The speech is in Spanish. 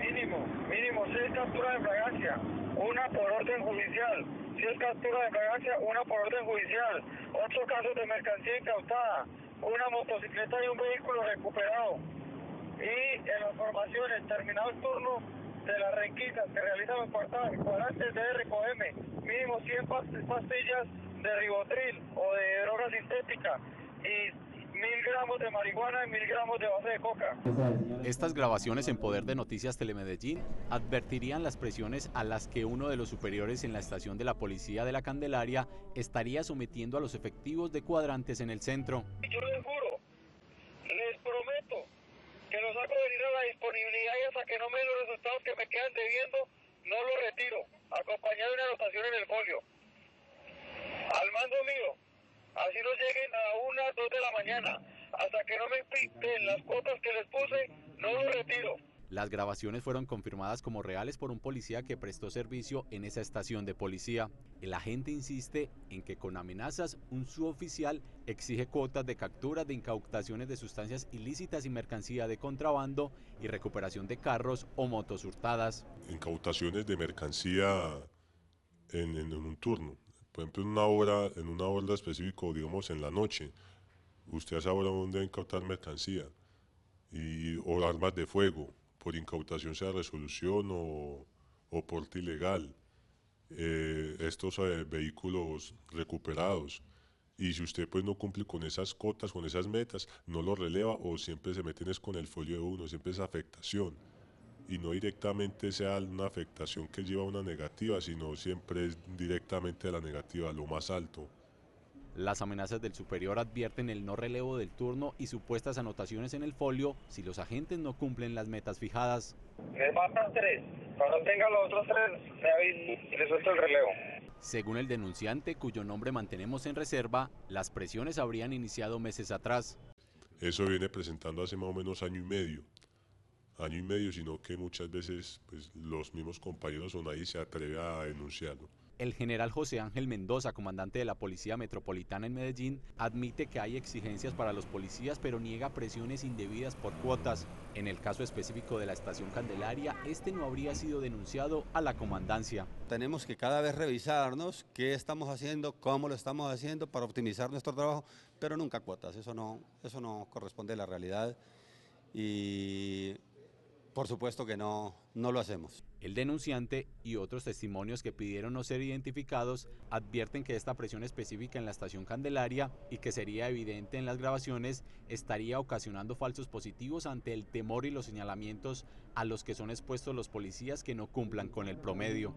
Mínimo, 6 capturas de fragancia, una por orden judicial, 6 capturas de fragancia, una por orden judicial, 8 casos de mercancía incautada, una motocicleta y un vehículo recuperado. Y en las formaciones, terminado el turno de las renquitas que realizan los cuadrantes de RCOM, mínimo 100 pastillas de ribotril o de droga sintética y 1000 gramos de marihuana y 1000 gramos de base de coca. Estas grabaciones en Poder de Noticias Telemedellín advertirían las presiones a las que uno de los superiores en la estación de la policía de La Candelaria estaría sometiendo a los efectivos de cuadrantes en el centro. Yo les juro, les prometo que los hago venir a la disponibilidad y hasta que no me den los resultados que me quedan debiendo, no los retiro, acompañado de una anotación en el folio. Al mando mío. Así no lleguen a 1 o 2 de la mañana. Hasta que no me piten las cuotas que les puse, no lo retiro. Las grabaciones fueron confirmadas como reales por un policía que prestó servicio en esa estación de policía. El agente insiste en que con amenazas un suboficial exige cuotas de captura de incautaciones de sustancias ilícitas y mercancía de contrabando y recuperación de carros o motos hurtadas. Incautaciones de mercancía en un turno. Por ejemplo, en una hora específica, digamos en la noche, usted sabrá dónde incautar mercancía o armas de fuego, por incautación sea resolución o porte ilegal, estos vehículos recuperados. Y si usted pues no cumple con esas cotas, con esas metas, no lo releva o siempre se meten con el folio de uno, siempre es afectación. Y no directamente sea una afectación que lleva a una negativa, sino siempre es directamente a la negativa, lo más alto. Las amenazas del superior advierten el no relevo del turno y supuestas anotaciones en el folio si los agentes no cumplen las metas fijadas. Me matan 3, cuando tengan los otros 3, me avisen y les suelto el relevo. Según el denunciante, cuyo nombre mantenemos en reserva, las presiones habrían iniciado meses atrás. Eso viene presentando hace más o menos año y medio, sino que muchas veces pues, los mismos compañeros son ahí se atreven a denunciarlo. El general José Ángel Mendoza, comandante de la Policía Metropolitana en Medellín, admite que hay exigencias para los policías, pero niega presiones indebidas por cuotas. En el caso específico de la estación Candelaria, este no habría sido denunciado a la comandancia. Tenemos que cada vez revisarnos qué estamos haciendo, cómo lo estamos haciendo para optimizar nuestro trabajo, pero nunca cuotas, eso no corresponde a la realidad y... por supuesto que no lo hacemos. El denunciante y otros testimonios que pidieron no ser identificados advierten que esta presión específica en la estación Candelaria y que sería evidente en las grabaciones estaría ocasionando falsos positivos ante el temor y los señalamientos a los que son expuestos los policías que no cumplan con el promedio.